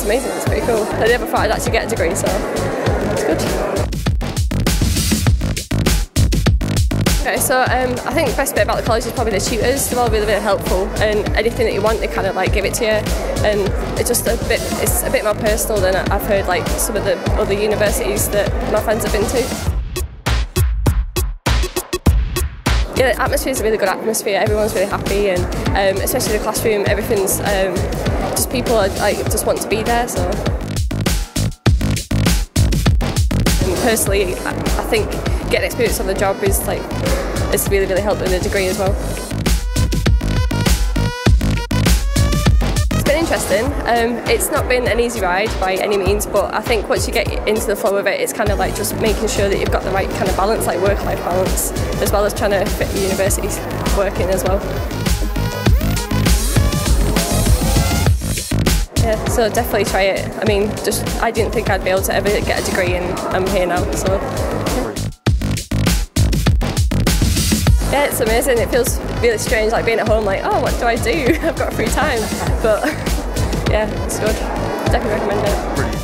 it's amazing, it's pretty cool. I never thought I'd actually get a degree, so it's good. Okay, so I think the best bit about the college is probably the tutors. They're all really, really helpful, and anything that you want, they kind of like give it to you. And it's just it's a bit more personal than I've heard like some of the other universities that my friends have been to. Yeah, the atmosphere is a really good atmosphere. Everyone's really happy, and especially the classroom, everything's just people are, like, just want to be there. So and personally, I think getting experience on the job is like, it's really, really helped in the degree as well. It's been interesting. It's not been an easy ride by any means, but I think once you get into the flow of it, it's kind of like just making sure that you've got the right kind of balance, like work-life balance, as well as trying to fit the university's work in as well. Yeah, so definitely try it. I mean, just I didn't think I'd be able to ever get a degree, and I'm here now, so. Yeah. Yeah, it's amazing. It feels really strange, like being at home, like, oh, what do I do? I've got free time. But yeah, it's good. Definitely recommend it.